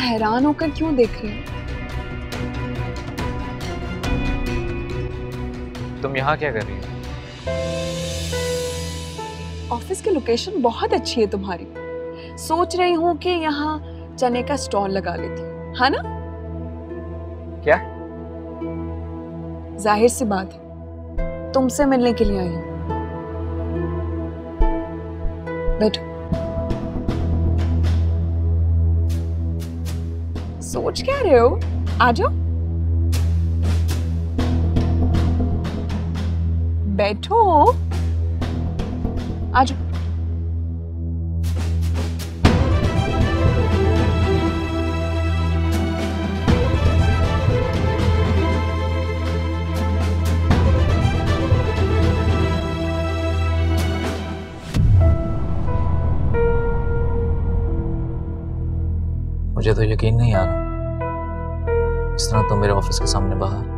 हैरान होकर क्यों देख रही हो? तुम यहाँ क्या कर रही हो? ऑफिस की लोकेशन बहुत अच्छी है तुम्हारी, सोच रही हूँ कि यहाँ चने का स्टॉल लगा लेती हूँ, है ना? क्या? जाहिर सी बात है, तुमसे मिलने के लिए आई हूँ। बैठो। सोच क्या रहे हो? आ जाओ, बैठो, आ जाओ। मुझे तो यकीन नहीं आ रहा, इस तरह तुम मेरे ऑफिस के सामने बाहर।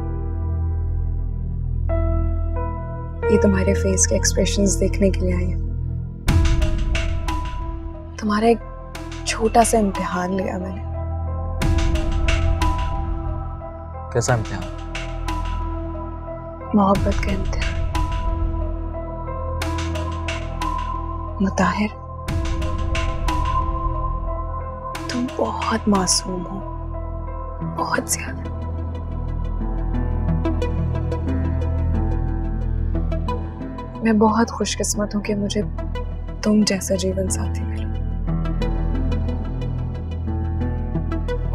ये तुम्हारे फेस के एक्सप्रेशंस देखने के लिए आई हूं। तुम्हारा एक छोटा सा इम्तिहान लिया मैंने। कैसा इम्तिहान? मोहब्बत का इम्तिहान। मुताहिर, तुम बहुत मासूम हो, बहुत ज्यादा। मैं बहुत खुशकिस्मत हूं कि मुझे तुम जैसा जीवन साथी मिला।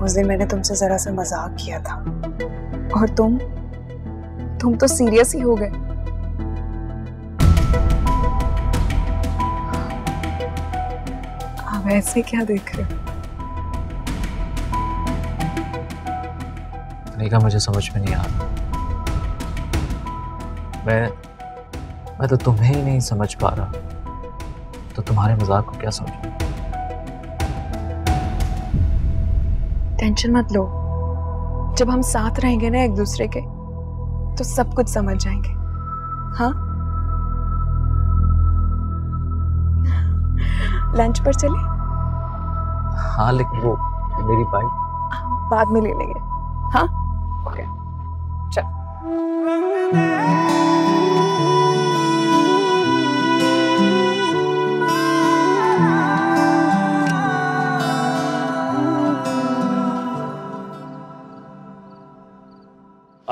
उस दिन मैंने तुमसे जरा सा मजाक किया था और तुम तो सीरियस ही हो गए। अब ऐसे क्या देख रहे हो? अनिका, मुझे समझ में नहीं आ रहा। मैं तो तुम्हें ही नहीं समझ पा रहा, तो तुम्हारे मजाक को क्या समझूं? टेंशन मत लो, जब हम साथ रहेंगे ना एक दूसरे के, तो सब कुछ समझ जाएंगे। हाँ, लंच पर चले? हाँ, लेकिन वो मेरी बाइक बाद में ले लेंगे। हाँ, ओके, चल।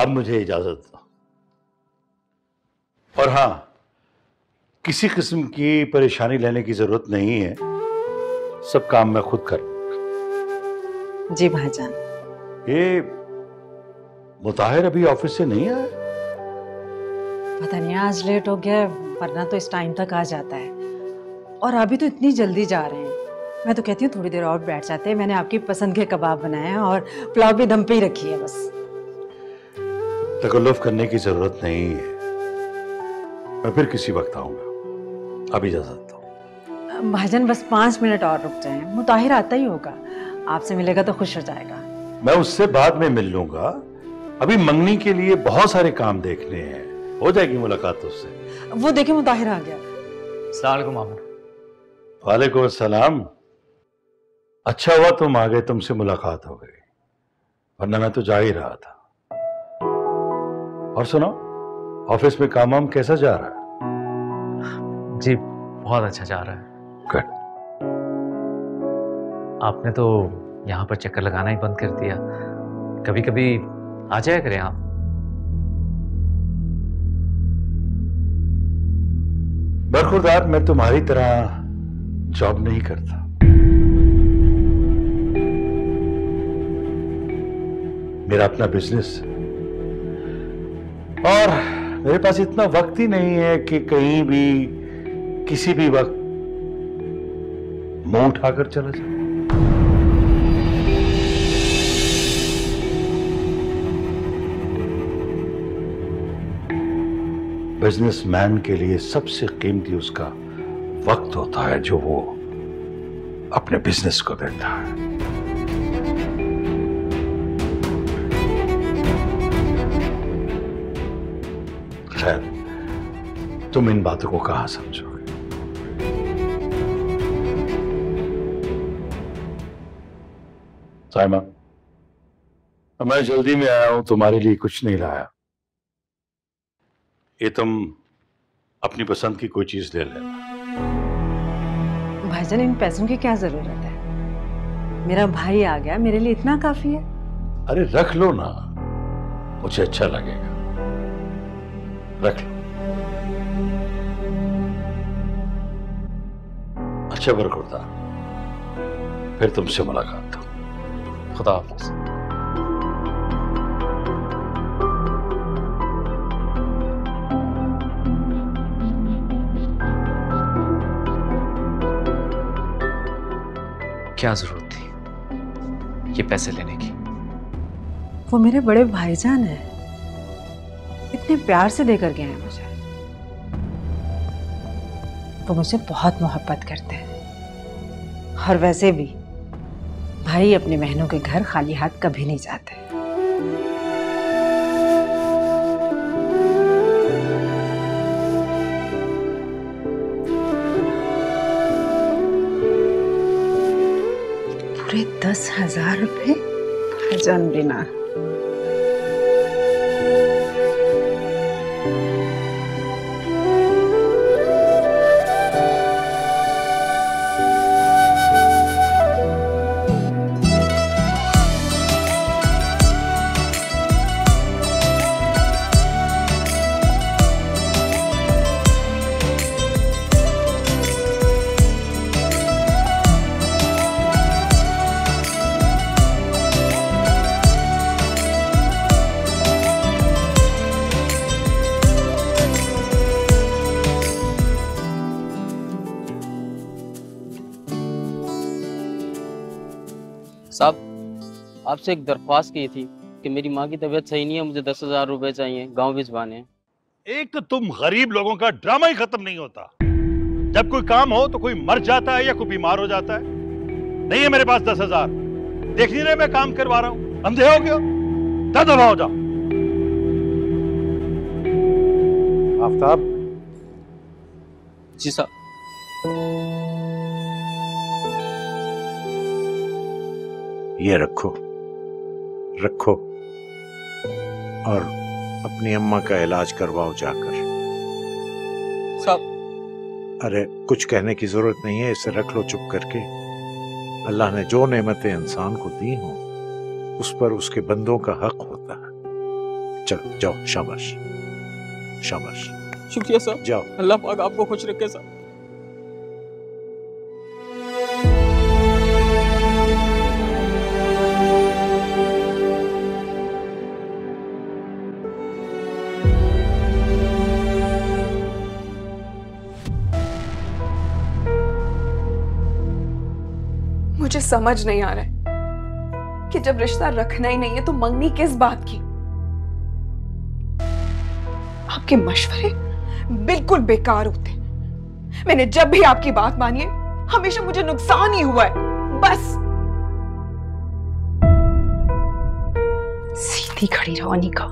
अब मुझे इजाजत दो। और हाँ, किसी किस्म की परेशानी लेने की जरूरत नहीं है, सब काम मैं खुद कर लूंगा। जी भाईजान। ये मुताहिर अभी ऑफिस से नहीं आया? पता नहीं, आज लेट हो गया, वरना तो इस टाइम तक आ जाता है। और अभी तो इतनी जल्दी जा रहे हैं, मैं तो कहती हूँ थोड़ी देर और बैठ जाते हैं। मैंने आपकी पसंद के कबाब बनाए हैं और पुलाव भी दम पे ही रखी है। बस तकल्लुफ करने की जरूरत नहीं है, मैं फिर किसी वक्त आऊंगा। अब इजाजत दो। भाईजान, बस 5 मिनट और रुक जाएं, मुताहिर आता ही होगा, आपसे मिलेगा तो खुश हो जाएगा। मैं उससे बाद में मिल लूंगा, अभी मंगनी के लिए बहुत सारे काम देखने हैं, हो जाएगी मुलाकात उससे। वो देखे, मुताहिर आ गया। अस्सलाम वालेकुम मामा। वालेकुम अस्सलाम। अच्छा हुआ तुम आ गए, तुमसे मुलाकात हो गई, वरना मैं तो जा ही रहा था। और सुनो, ऑफिस में काम वाम कैसा जा रहा है? जी, बहुत अच्छा जा रहा है। गुड। आपने तो यहाँ पर चक्कर लगाना ही बंद कर दिया, कभी कभी आ जाया करें आप। बरखुरदार, मैं तुम्हारी तरह जॉब नहीं करता। मेरा अपना बिजनेस और मेरे पास इतना वक्त ही नहीं है कि कहीं भी किसी भी वक्त मुंह उठाकर चला जाऊं। बिजनेसमैन के लिए सबसे कीमती उसका वक्त होता है जो वो अपने बिजनेस को देता है। खैर, तुम इन बातों को कहां समझोगे? सायमा, मैं जल्दी में आया हूं, तुम्हारे लिए कुछ नहीं लाया। ये तुम अपनी पसंद की कोई चीज ले लेना। भाईजान, इन पैसों की क्या जरूरत है? मेरा भाई आ गया, मेरे लिए इतना काफी है। अरे रख लो ना, मुझे अच्छा लगेगा, रख लो। अच्छा बरकुर्ता, फिर तुमसे मुलाकात हो। खुदा हाफिज़। क्या जरूरत थी ये पैसे लेने की? वो मेरे बड़े भाईजान हैं, इतने प्यार से देकर गए हैं मुझे। वो मुझे बहुत मोहब्बत करते हैं, और वैसे भी भाई अपने बहनों के घर खाली हाथ कभी नहीं जाते। पूरे 10,000 रुपए भाईजान बिना। साहब, आपसे एक दरख्वास्त की थी कि मेरी माँ की तबीयत सही नहीं है, मुझे 10,000 रुपए चाहिए, गांव भिजवाने हैं। एक तो तुम गरीब लोगों का ड्रामा ही खत्म नहीं होता। जब कोई काम हो तो कोई मर जाता है या कोई बीमार हो जाता है। नहीं है मेरे पास 10,000, देख नहीं रहे मैं काम करवा रहा हूँ, अंधे हो गए? दबा हो जाओ। आफताब जी साहब, ये रखो, रखो और अपनी अम्मा का इलाज करवाओ जाकर। साहब, अरे कुछ कहने की जरूरत नहीं है, इसे रख लो चुप करके। अल्लाह ने जो नेमतें इंसान को दी हों उस पर उसके बंदों का हक होता है। चलो जाओ, शाबाश शाबाश। शुक्रिया साहब, जाओ, अल्लाह पाक आपको खुश रखे साहब। मुझे समझ नहीं आ रहा है कि जब रिश्ता रखना ही नहीं है तो मंगनी किस बात की? आपके मशवरे बिल्कुल बेकार होते। मैंने जब भी आपकी बात मानी है, हमेशा मुझे नुकसान ही हुआ है। बस सीधी खड़ी रहो अनिका।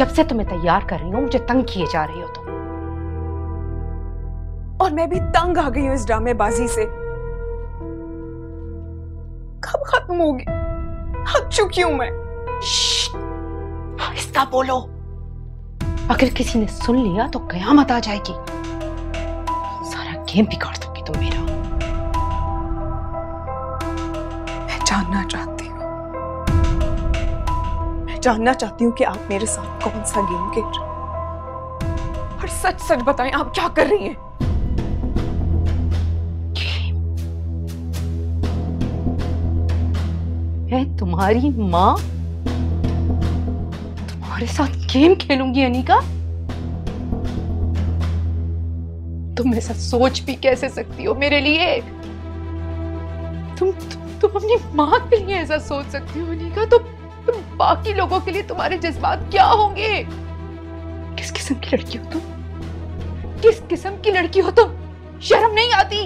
जब से तुम्हें तैयार कर रही हूं, मुझे तंग किए जा रही हो तुम, और मैं भी तंग आ गई हूं इस ड्रामेबाजी से। कब खत्म होगी? हक चुकी हूं मैं। आहिस्ता बोलो, अगर किसी ने सुन लिया तो कयामत आ जाएगी। सारा गेम बिगाड़ दोगी तुम मेरा। मैं जानना चाहती हूँ, मैं जानना चाहती हूँ कि आप मेरे साथ कौन सा गेम खेल रहे हैं, और सच सच बताएं आप क्या कर रही हैं। मैं तुम्हारी माँ तुम्हारे साथ गेम खेलूंगी अनिका? तुम ऐसा सोच भी कैसे सकती हो मेरे लिए? तुम अपनी माँ के लिए ऐसा सोच सकती हो अनिका? तुम बाकी लोगों के लिए तुम्हारे जज्बात क्या होंगे? किस किस्म की लड़की हो तुम? किस किस्म की लड़की हो तुम? शर्म नहीं आती?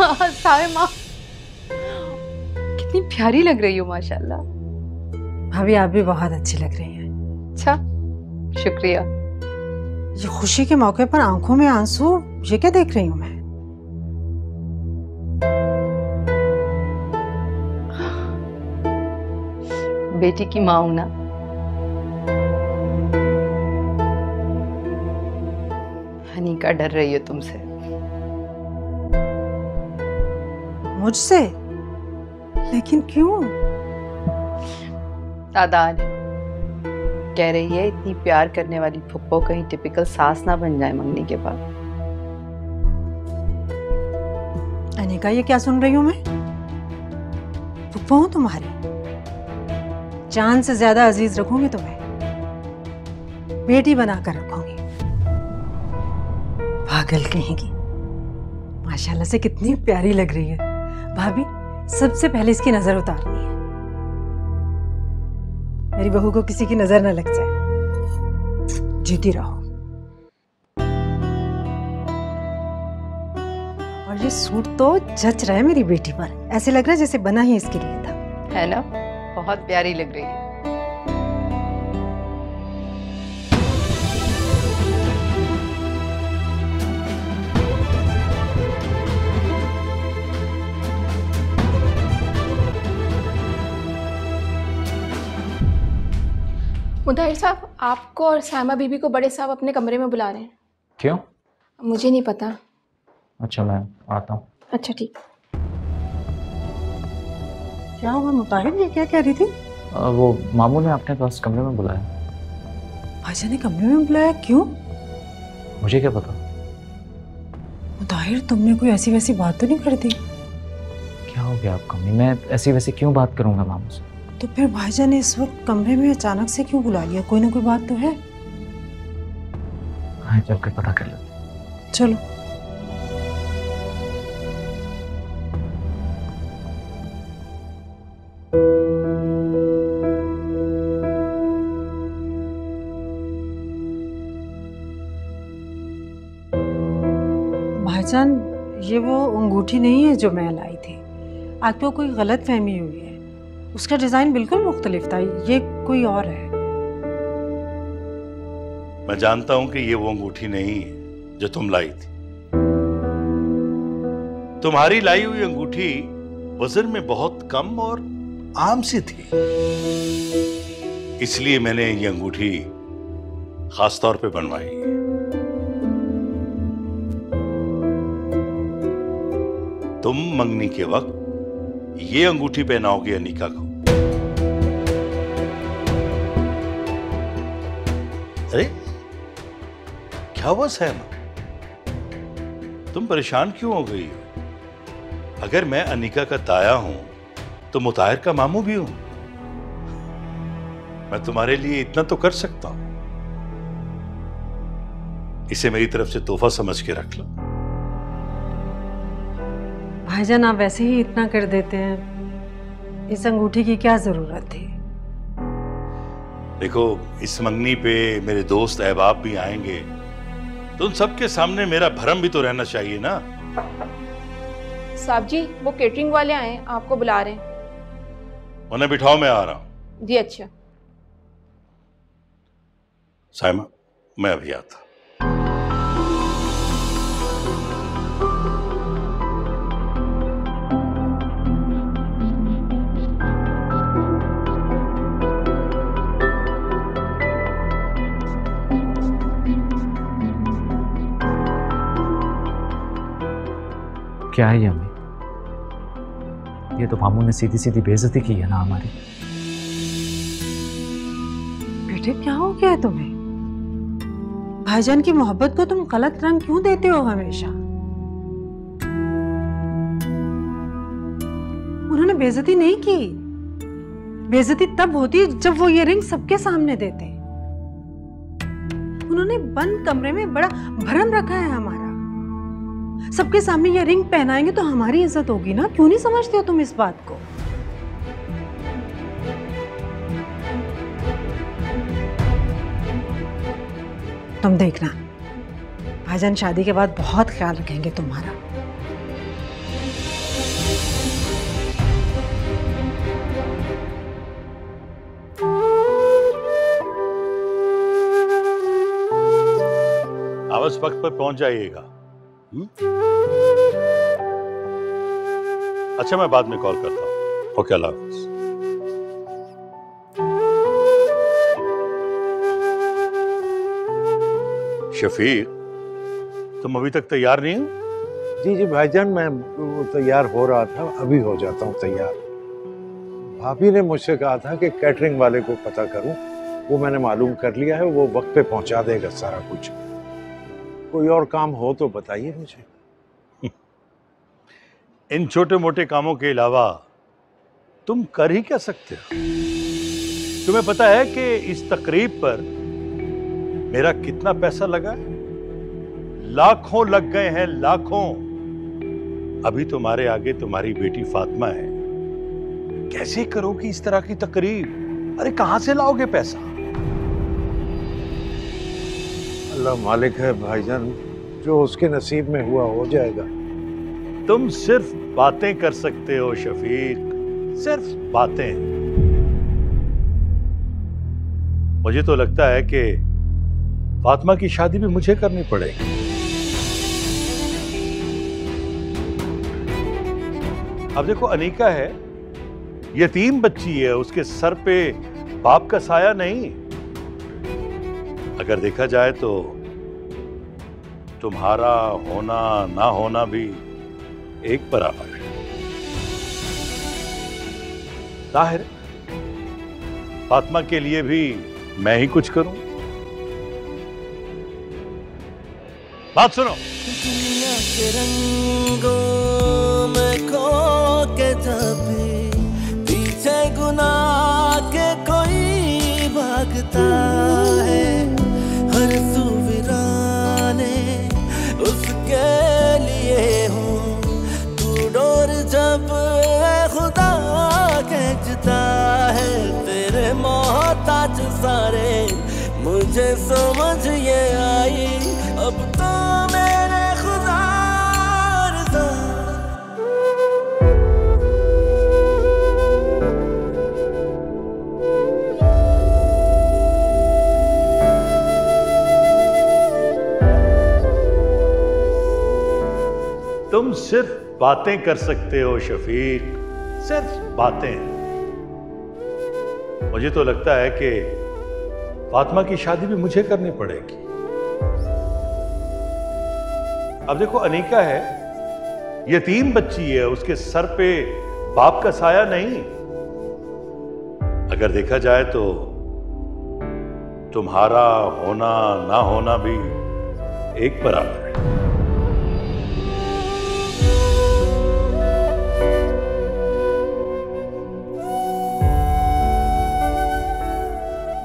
सायमा, कितनी प्यारी लग रही हो माशाल्लाह। भाभी, आप भी बहुत अच्छी लग रही हैं। अच्छा, शुक्रिया। ये खुशी के मौके पर आंखों में आंसू, ये क्या देख रही हूँ मैं? बेटी की माँ हूं ना। अनिका डर रही है तुमसे। मुझसे? लेकिन क्यों? तादान कह रही है इतनी प्यार करने वाली फुप्पो कहीं टिपिकल सास ना बन जाए मंगनी के बाद। अनिका ये क्या सुन रही हूं मैं? फुप्पो हूं तुम्हारी, जान से ज्यादा अजीज रखूंगी तुम्हें, बेटी बनाकर रखूंगी। पागल कहेंगी। माशाल्लाह से कितनी प्यारी लग रही है। भाभी सबसे पहले इसकी नजर उतारनी है, मेरी बहू को किसी की नजर ना लग जाए। जीती रहो। और ये सूट तो जच रहा है मेरी बेटी पर, ऐसे लग रहा है जैसे बना ही इसके लिए था, है ना? बहुत प्यारी लग रही है। मुताहिर साहब, आपको और सायमा बीबी को बड़े साहब अपने कमरे में बुला रहे हैं। क्यों? मुझे नहीं पता। अच्छा मैं आता हूँ। अच्छा ठीक। क्या हुआ मुताहिर, ये क्या कह रही थी? वो मामू ने अपने पास कमरे में बुलाया। भाईजान ने कमरे में बुलाया क्यों? मुझे क्या पता। मुताहिर तुमने कोई ऐसी वैसी बात तो नहीं कर दी? क्या हो गया आपको? मैं ऐसी वैसी क्यों बात करूंगा मामू से? तो फिर भाईजान ने इस वक्त कमरे में अचानक से क्यों बुला लिया? कोई ना कोई बात तो है। हाँ, चल के पता कर लेते। चलो। ये वो अंगूठी नहीं है जो मैं लाई थी। आपको कोई गलत फहमी हुई है। उसका डिजाइन बिल्कुल मुख्तलिफ था, ये कोई और है। मैं जानता हूं कि ये वो अंगूठी नहीं है जो तुम लाई थी। तुम्हारी लाई हुई अंगूठी वजन में बहुत कम और आम सी थी, इसलिए मैंने ये अंगूठी खास तौर पे बनवाई है। तुम मंगनी के वक्त ये अंगूठी पहनाओगे अनिका को। अरे क्या हुआ सैमा, तुम परेशान क्यों हो गई हो? अगर मैं अनिका का ताया हूं तो मुताहिर का मामू भी हूं। मैं तुम्हारे लिए इतना तो कर सकता हूं। इसे मेरी तरफ से तोहफा समझ के रख लो। भाईजान आप वैसे ही इतना कर देते हैं, इस अंगूठी की क्या जरूरत थी? देखो इस मंगनी पे मेरे दोस्त अहबाब भी आएंगे, तो उन सबके सामने मेरा भरम भी तो रहना चाहिए ना। साहब जी वो केटरिंग वाले आए, आपको बुला रहे हैं। उन्हें बिठाओ, मैं आ रहा हूँ। जी अच्छा। सायमा मैं अभी आता। क्या है हमें? ये तो मामू ने सीधी सीधी बेइज्जती की है ना हमारी। बेटे क्या हो गया है तुम्हें? भाईजान की मोहब्बत को तुम गलत रंग क्यों देते हो हमेशा? उन्होंने बेइज्जती नहीं की। बेइज्जती तब होती है जब वो ये रिंग सबके सामने देते। उन्होंने बंद कमरे में बड़ा भरम रखा है हमारा। सबके सामने ये रिंग पहनाएंगे तो हमारी इज्जत होगी ना। क्यों नहीं समझते हो तुम इस बात को? तुम देखना भाईजान शादी के बाद बहुत ख्याल रखेंगे तुम्हारा। आवाज वक्त पर पहुंच जाइएगा। अच्छा मैं बाद में कॉल करता हूँ। ओके अल्लाह हाफिज़। शफीक, तुम अभी तक तैयार नहीं हो? जी जी भाईजान, मैं तैयार हो रहा था, अभी हो जाता हूँ तैयार। भाभी ने मुझसे कहा था कि कैटरिंग वाले को पता करूं, वो मैंने मालूम कर लिया है, वो वक्त पे पहुंचा देगा सारा कुछ। कोई और काम हो तो बताइए मुझे। इन छोटे मोटे कामों के अलावा तुम कर ही क्या सकते हो? तुम्हें पता है कि इस तकरीब पर मेरा कितना पैसा लगा है? लाखों लग गए हैं, लाखों। अभी तुम्हारे आगे तुम्हारी बेटी फातिमा है, कैसे करोगी इस तरह की तकरीब? अरे कहां से लाओगे पैसा? अल्लाह मालिक है भाईजान, जो उसके नसीब में हुआ हो जाएगा। तुम सिर्फ बातें कर सकते हो शफीक, सिर्फ बातें। मुझे तो लगता है कि फातिमा की शादी भी मुझे करनी पड़ेगी। अब देखो, अनीका है, यतीम बच्ची है, उसके सर पे बाप का साया नहीं। अगर देखा जाए तो तुम्हारा होना ना होना भी एक बराबर है। जाहिर फातिमा के लिए भी मैं ही कुछ करूं। बात सुनो, दुनिया के रंगों में खो के पीछे गुनाह के कोई भागता है, हर सुविराने उसके लिए हो तू डोर, जब खुदा कहता है तेरे मोहताज सारे, मुझे समझ ये आई अब तो मेरे खुदा रज़ा। तुम सिर्फ बातें कर सकते हो शफीक, सिर्फ बातें। मुझे तो लगता है कि फातिमा की शादी भी मुझे करनी पड़ेगी। अब देखो, अनीका है, यतीम बच्ची है, उसके सर पे बाप का साया नहीं। अगर देखा जाए तो तुम्हारा होना ना होना भी एक बराबर है।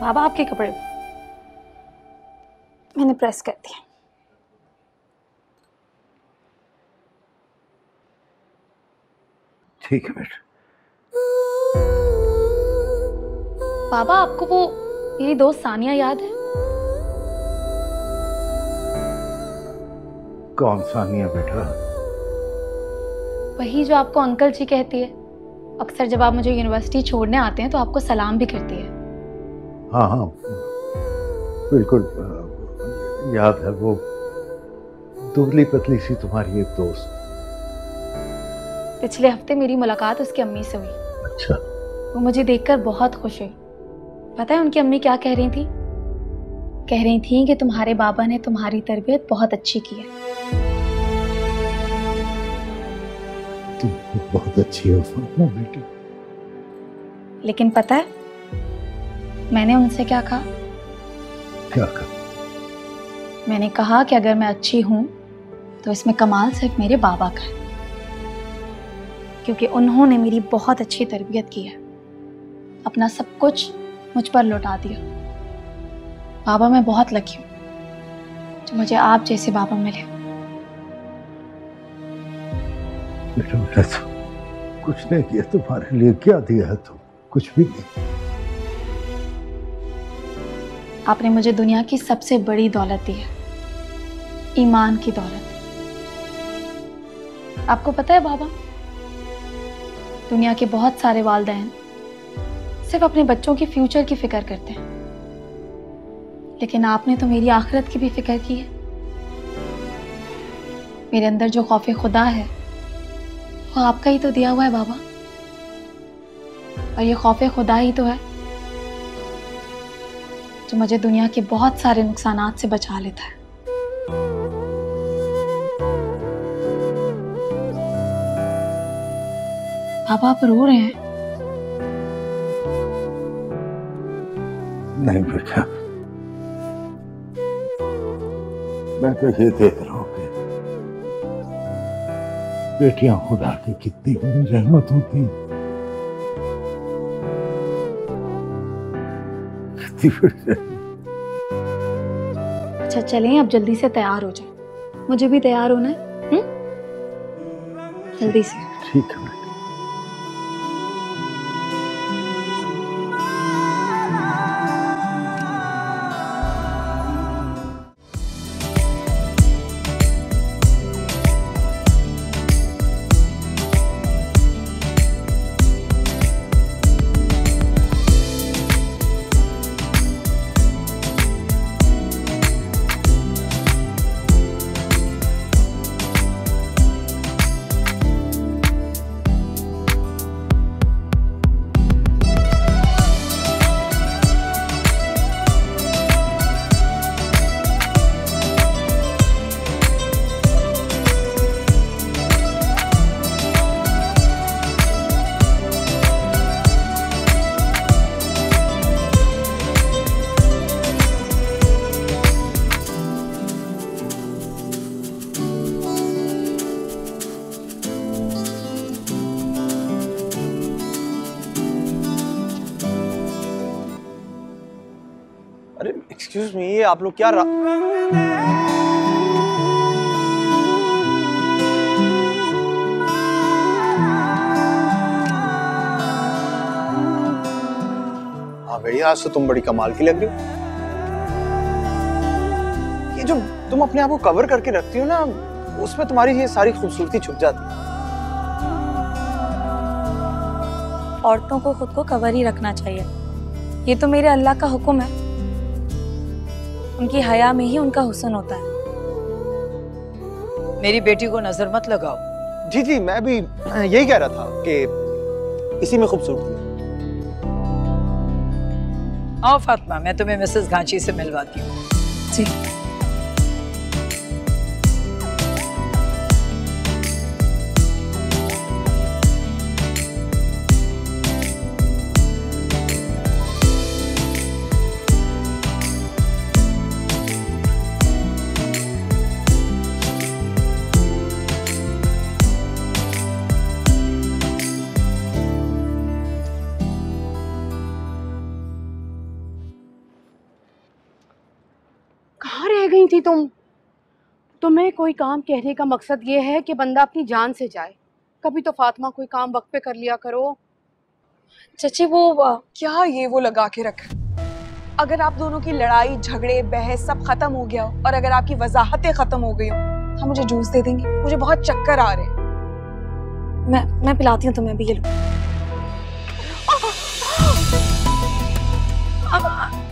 बाबा, आपके कपड़े मैंने प्रेस कर दिए। ठीक है बेटा। बाबा, आपको वो मेरी दोस्त सानिया याद है? कौन सानिया बेटा? वही जो आपको अंकल जी कहती है। अक्सर जब आप मुझे यूनिवर्सिटी छोड़ने आते हैं तो आपको सलाम भी करती है। हाँ हाँ बिल्कुल याद है। वो दुबली पतली सी तुम्हारी एक दोस्त। पिछले हफ्ते मेरी मुलाकात उसकी अम्मी से हुई। अच्छा। वो मुझे देखकर बहुत खुश हुई। पता है उनकी अम्मी क्या कह रही थी? कह रही थी कि तुम्हारे बाबा ने तुम्हारी तरबियत बहुत अच्छी की है। तुम बहुत अच्छी हो बेटी। लेकिन पता है मैंने उनसे क्या कहा? क्या कहा? मैंने कहा कि अगर मैं अच्छी हूं तो इसमें कमाल सिर्फ मेरे बाबा का है, क्योंकि उन्होंने मेरी बहुत अच्छी तरबियत की है, अपना सब कुछ मुझ पर लौटा दिया। बाबा, मैं बहुत लकी हूं जो मुझे आप जैसे बाबा मिले। बेटा मैंने तो कुछ नहीं किया तुम्हारे लिए। क्या दिया है तुम? कुछ भी नहीं। आपने मुझे दुनिया की सबसे बड़ी दौलत दी है, ईमान की दौलत। आपको पता है बाबा, दुनिया के बहुत सारे वालिदैन सिर्फ अपने बच्चों की फ्यूचर की फिक्र करते हैं, लेकिन आपने तो मेरी आखिरत की भी फिक्र की है। मेरे अंदर जो खौफ खुदा है वो आपका ही तो दिया हुआ है बाबा, और ये खौफ खुदा ही तो है जो मुझे दुनिया के बहुत सारे नुकसानात से बचा लेता है। अब आप रो रहे हैं। नहीं बेटा, मैं तो ये देख रहा हूँ कि बेटियां खुदा की कितनी रहमत होती, कितनी। अच्छा चलें, अब जल्दी से तैयार हो जाए, मुझे भी तैयार होना है। जल्दी से। ठीक है। एक्सक्यूज मी, ये आप लोग क्या हाँ भैया, आज तो तुम बड़ी कमाल की लग रही हो। ये जो तुम अपने आप को कवर करके रखती हो ना, उसमें तुम्हारी ये सारी खूबसूरती छुप जाती है। औरतों को खुद को कवर ही रखना चाहिए, ये तो मेरे अल्लाह का हुक्म है। उनकी हया में ही उनका हुस्न होता है। मेरी बेटी को नजर मत लगाओ। जी जी, मैं भी यही कह रहा था कि इसी में खूबसूरती है। आओ फातिमा, मैं तुम्हें मिसेस घांची से मिलवाती हूँ। जी। थी तुम्हें कोई काम कहने का मकसद ये है कि बंदा अपनी जान से जाए। कभी तो फातिमा कोई काम वक्त पे कर लिया करो। चाची वो क्या ये वो लगा के रख। अगर आप दोनों की लड़ाई झगड़े बहस सब खत्म हो गया हो और अगर आपकी वजाहतें खत्म हो गई हो, हम मुझे जूस दे देंगे, मुझे बहुत चक्कर आ रहे। मैं पिलाती हूँ तुम्हें भी, ये लो। I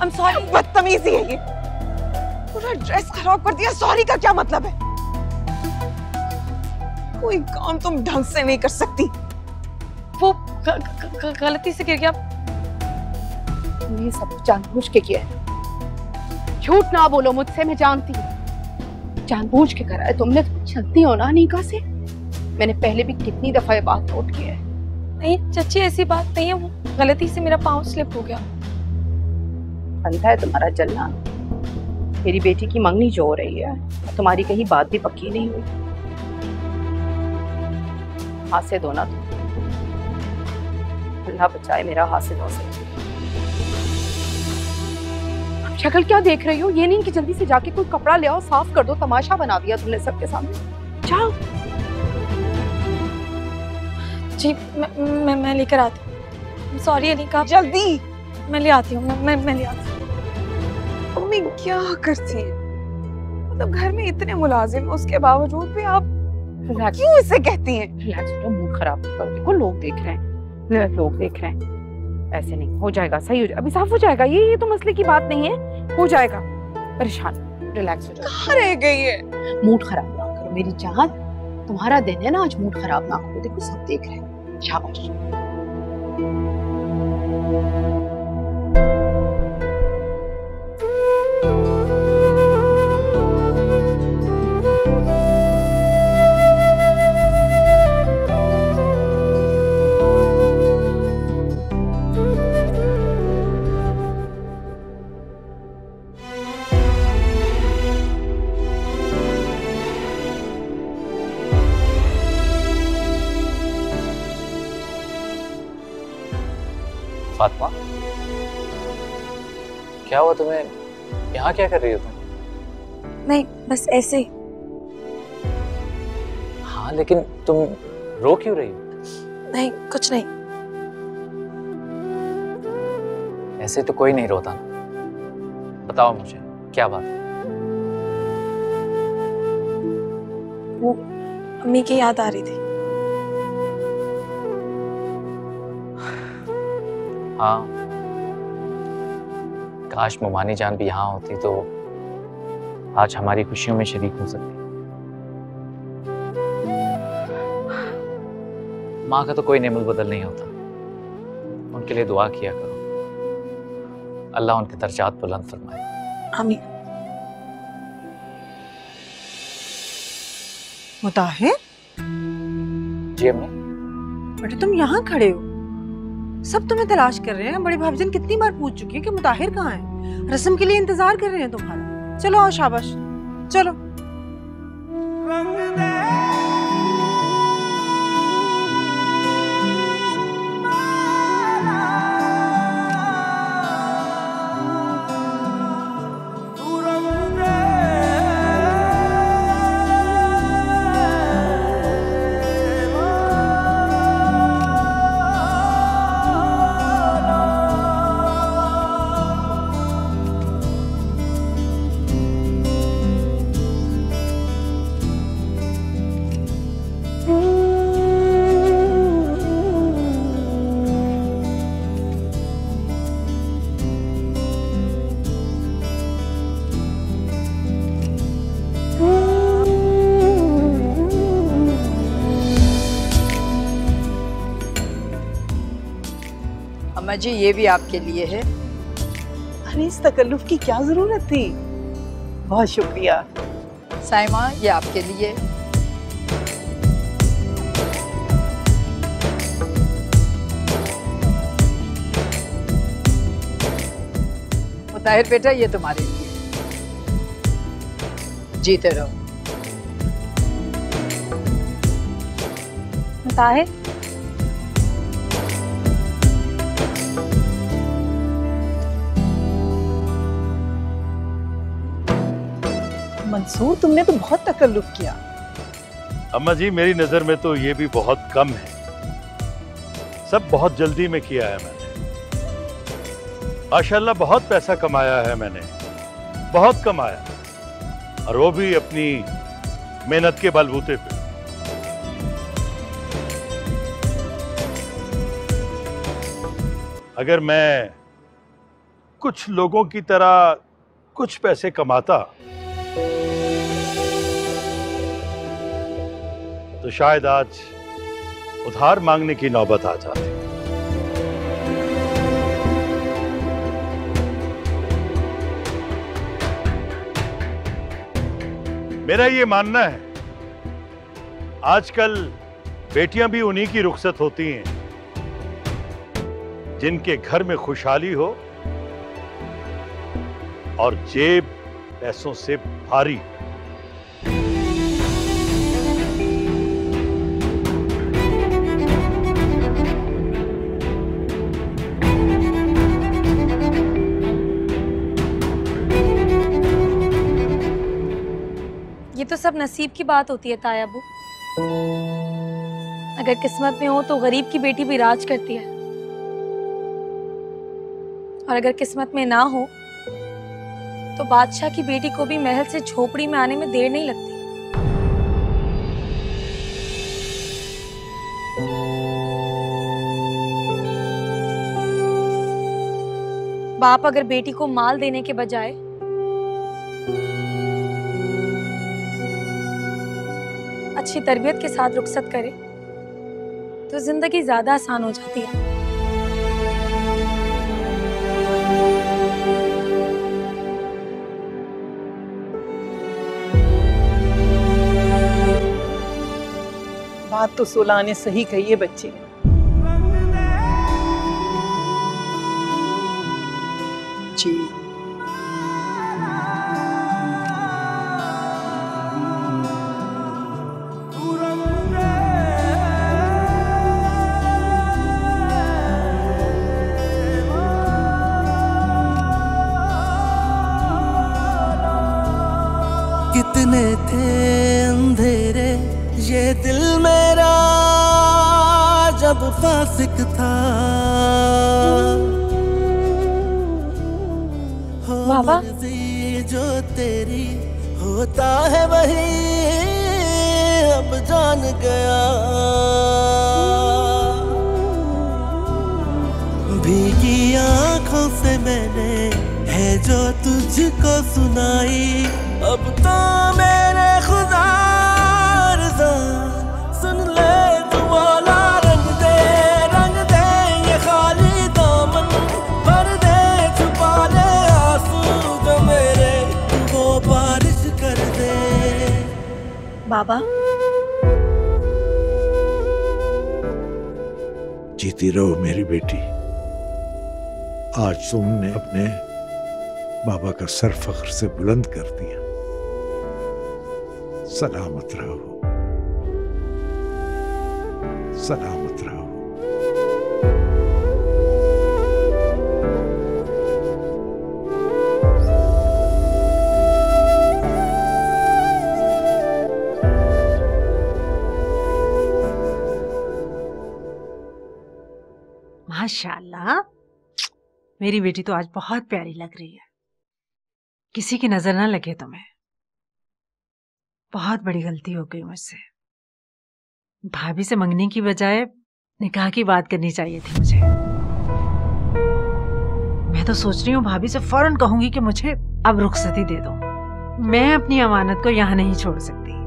am sorry. बदतमीजी है ये, पूरा ड्रेस खराब कर दिया। सॉरी का क्या मतलब है? कोई काम तुम ढंग से नहीं कर सकती। वो गलती से गिर गया। तुमने सब जानबूझ के किया है। झूठ ना बोलो मुझसे, मैं जानती हूँ। जानबूझ के करा है तुमने। छलती हो ना अनीका से, मैंने पहले भी कितनी दफा ये बात नोट किया है। नहीं चाची, ऐसी बात नहीं है, वो गलती से मेरा पाँव स्लिप हो गया। बनता है तुम्हारा जलना। मेरी बेटी की मंगनी जो हो रही है, तुम्हारी कहीं बात भी पक्की नहीं हुई। हाथ से धोना तुम, अल्लाह बचाए मेरा हाथ से धो सके। शक्ल क्या देख रही हो? ये नहीं कि जल्दी से जाके कोई कपड़ा ले आओ, साफ कर दो। तमाशा बना दिया तुमने सबके सामने। जाओ जी, मैं लेकर आती हूँ। सॉरी अनीका, जल्दी। मैं ले आती हूँ, मैं ले आती हूँ। मम्मी क्या करती है? मतलब घर में इतने मुलाजिम, उसके बावजूद भी आप क्यों इसे कहती हैं? रिलैक्स करो, मूड खराब मत करो। देखो लोग देख रहे हैं, लोग देख रहे हैं। ऐसे नहीं हो जाएगा, सही हो जाएगा, अभी साफ हो जाएगा। ये तो मसले की बात नहीं है, हो जाएगा। परेशान, रिलैक्स हो जाओ। कहाँ रह गई है? मूड खराब ना करो मेरी जान, तुम्हारा दिन है ना आज, मूड खराब ना करो। देखो सब देख रहे हैं। शाबाश। फातिमा, क्या हुआ तुम्हें? यहाँ क्या कर रही हो तुम? नहीं, बस ऐसे ही। हाँ, लेकिन तुम रो क्यों रही हो? नहीं, कुछ नहीं। ऐसे तो कोई नहीं रोता ना। बताओ मुझे, क्या बात? वो अम्मी की याद आ रही थी। हाँ, काश मुमानी जान भी यहाँ होती तो आज हमारी खुशियों में शरीक हो सकती। माँ का तो कोई नेमत बदल नहीं होता। उनके लिए दुआ किया करो, अल्लाह उनके दर्जात बुलंद फरमाए। आमीन। मुताहिर जी। अम्मी। बेटे, तुम यहाँ खड़े हो, सब तुम्हें तलाश कर रहे हैं। बड़े भाभीजन कितनी बार पूछ चुकी है कि मुताहिर कहाँ है, रस्म के लिए इंतजार कर रहे हैं तुम्हारा। चलो आओ, शाबाश, चलो। जी, ये भी आपके लिए है। अरे, इस तकल्लुफ की क्या जरूरत थी। बहुत शुक्रिया सायमा, ये आपके लिए। मुताहिर बेटा, ये तुम्हारे लिए। जीते रहो मुताहिर। मंसूर, तुमने तो बहुत तकल्लुफ किया। अम्मा जी, मेरी नजर में तो ये भी बहुत कम है। सब बहुत जल्दी में किया है मैंने। माशाल्लाह बहुत पैसा कमाया है मैंने, बहुत कमाया, और वो भी अपनी मेहनत के बलबूते पे। अगर मैं कुछ लोगों की तरह कुछ पैसे कमाता तो शायद आज उधार मांगने की नौबत आ जाती। मेरा ये मानना है आजकल बेटियां भी उन्हीं की रुखसत होती हैं जिनके घर में खुशहाली हो और जेब पैसों से भारी। तो सब नसीब की बात होती है ताया अबू। अगर किस्मत में हो तो गरीब की बेटी भी राज करती है, और अगर किस्मत में ना हो तो बादशाह की बेटी को भी महल से झोपड़ी में आने में देर नहीं लगती। बाप अगर बेटी को माल देने के बजाय अच्छी तरबियत के साथ रुखसत करे तो जिंदगी ज्यादा आसान हो जाती है। बात तो सोला ने सही कही है बच्ची। जी सपने थे अंधेरे ये दिल मेरा जब फासिक था। बाबा जो तेरी होता है वही अब जान गया। भीगी आंखों से मैंने है जो तुझको सुनाई अब तो मेरे खुदा रज़ा सुन ले। तू वाला रंग दे ये खाली दामन भर दे छुपा ले आंसू जो मेरे वो बारिश कर दे। बाबा जीती रहो मेरी बेटी। आज तुमने अपने बाबा का सर फख्र से बुलंद कर दिया। सलामत रहो, सलामत रहो। माशाल्लाह मेरी बेटी तो आज बहुत प्यारी लग रही है। किसी की नजर ना लगे तुम्हें। बहुत बड़ी गलती हो गई मुझसे। भाभी से मंगने की बजाय निकाह की बात करनी चाहिए थी मुझे। मैं तो सोच रही हूँ भाभी से फौरन कहूंगी कि मुझे अब रुखसती दे दो। मैं अपनी अमानत को यहाँ नहीं छोड़ सकती।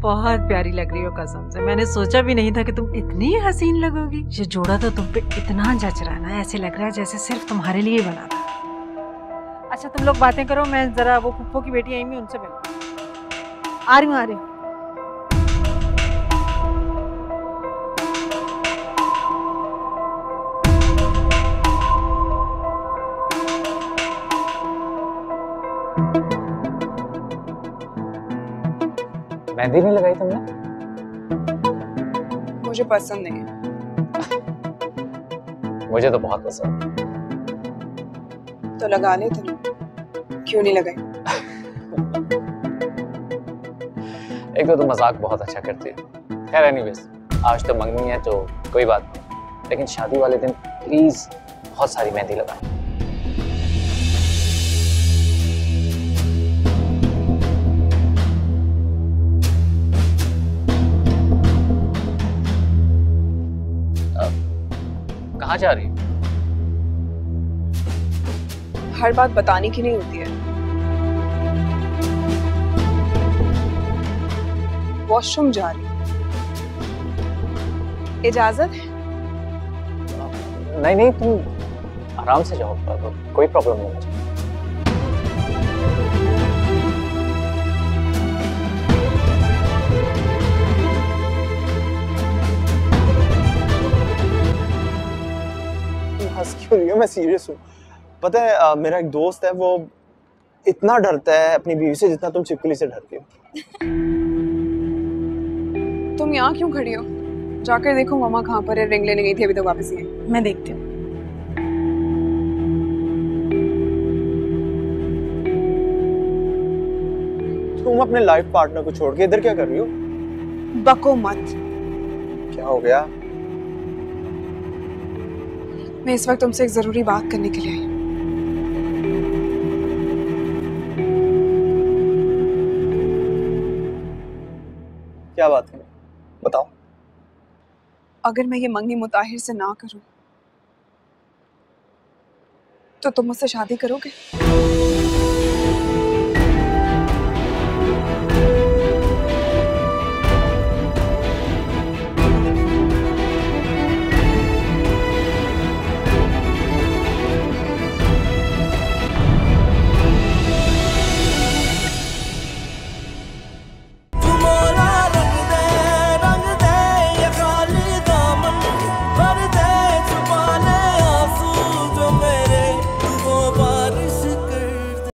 बहुत प्यारी लग रही हो कसम से। मैंने सोचा भी नहीं था कि तुम इतनी हसीन लगोगी। ये जोड़ा तो तुम पे इतना जच रहा है ना, ऐसे लग रहा है जैसे सिर्फ तुम्हारे लिए बना था। अच्छा तुम लोग बातें करो, मैं जरा वो पुप्पो की बेटी आई हुई उनसे मिलूं। आ रही हूँ, आ रही हूँ। मेहंदी नहीं लगाई तुमने? मुझे पसंद नहीं। मुझे तो बहुत पसंद। तो लगा ले तुम। क्यों नहीं लगाई? एक तो तुम मजाक बहुत अच्छा करती हो। खैर एनीवेज आज तो मंगनी है तो कोई बात नहीं, लेकिन शादी वाले दिन प्लीज बहुत सारी मेहंदी लगा। जा रही हूँ। हर बात बताने की नहीं होती है। वॉशरूम जा रही हूँ। इजाजत है? नहीं नहीं तुम आराम से जाओ, कोई प्रॉब्लम नहीं है। मैं सीरियस हूँ। पता है मेरा एक दोस्त है वो इतना डरता है अपनी बीवी से जितना तुम छिपकली से डरती हो। तुम यहाँ क्यों खड़ी हो? जाकर देखो मामा कहाँ पर है। रिंग लेने गई थी अभी तो वापस ही है। मैं देखती हूँ। तुम अपने लाइफ पार्टनर को छोड़ के इधर क्या कर रही हो? बको मत। क्या हो गया? मैं इस वक्त तुमसे एक जरूरी बात करने के लिए आई हूं। क्या बात है? बताओ। अगर मैं ये मंगनी मुताहिर से ना करूं तो तुम मुझसे शादी करोगे?